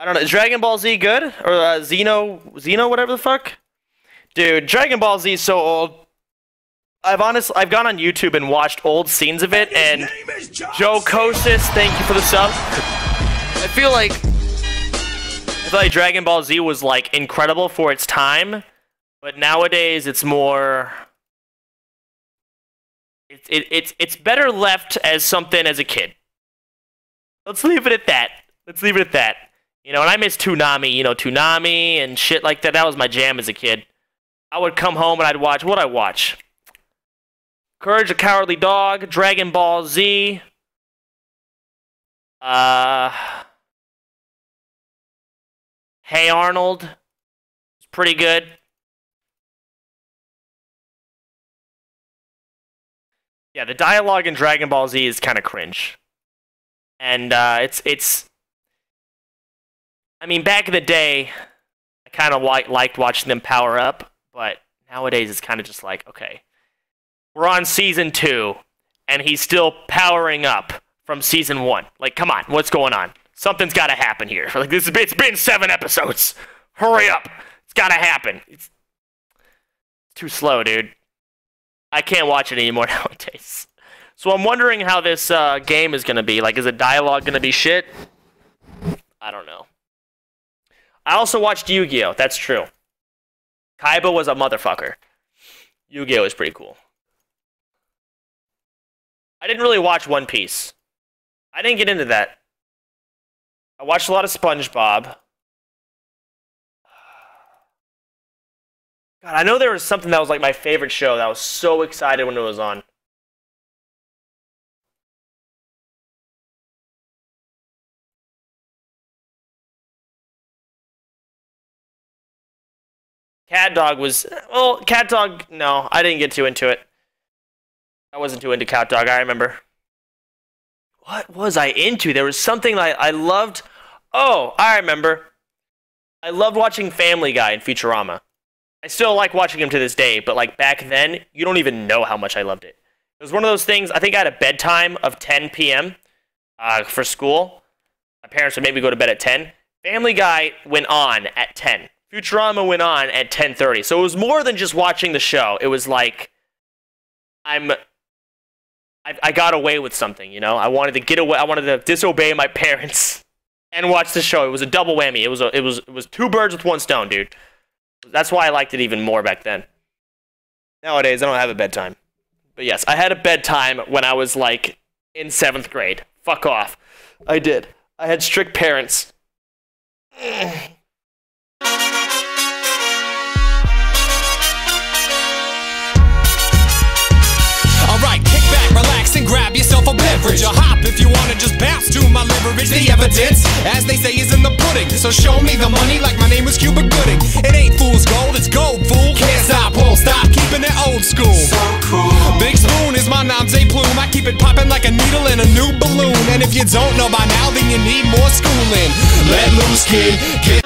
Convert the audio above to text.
I don't know. Is Dragon Ball Z good? Or Xeno, whatever the fuck? Dude, Dragon Ball Z is so old. I've gone on YouTube and watched old scenes of it, and Jokosis, thank you for the sub. I feel like Dragon Ball Z was like incredible for its time, but nowadays it's more. It's better left as something as a kid. Let's leave it at that. Let's leave it at that. You know, and I miss Toonami. You know, Toonami and shit like that. That was my jam as a kid. I would come home and I'd watch what I watch. Courage of Cowardly Dog, Dragon Ball Z. Hey Arnold. It's pretty good. Yeah, the dialogue in Dragon Ball Z is kind of cringe. And I mean, back in the day, I kind of liked watching them power up, but nowadays it's kind of just like, okay. We're on season 2, and he's still powering up from season 1. Like, come on, what's going on? Something's got to happen here. Like, it's been 7 episodes. Hurry up! It's got to happen. It's too slow, dude. I can't watch it anymore nowadays. So I'm wondering how this game is gonna be. Like, is the dialogue gonna be shit? I don't know. I also watched Yu-Gi-Oh. That's true. Kaiba was a motherfucker. Yu-Gi-Oh is pretty cool. I didn't really watch One Piece. I didn't get into that. I watched a lot of SpongeBob. God, I know there was something that was like my favorite show that I was so excited when it was on. CatDog was... Well, CatDog... No, I didn't get too into it. I wasn't too into CatDog, I remember. What was I into? There was something I loved... Oh, I remember. I loved watching Family Guy in Futurama. I still like watching him to this day, but like back then, you don't even know how much I loved it. It was one of those things, I think I had a bedtime of 10 p.m. For school. My parents would make me go to bed at 10. Family Guy went on at 10. Futurama went on at 10:30. So it was more than just watching the show. It was like... I got away with something, you know? I wanted to get away. I wanted to disobey my parents and watch the show. It was a double whammy. It was 2 birds with 1 stone, dude. That's why I liked it even more back then. Nowadays, I don't have a bedtime. But yes, I had a bedtime when I was like in 7th grade. Fuck off. I did. I had strict parents. And grab yourself a beverage, or hop if you wanna just bounce to my leverage. The evidence, as they say, is in the pudding. So show me the money like my name is Cuba Gooding. It ain't fool's gold, it's gold, fool. Can't stop, won't stop, keeping it old school. So cool. Big Spoon is my nom de plume. I keep it popping like a needle in a new balloon. And if you don't know by now, then you need more schooling. Let loose, kid.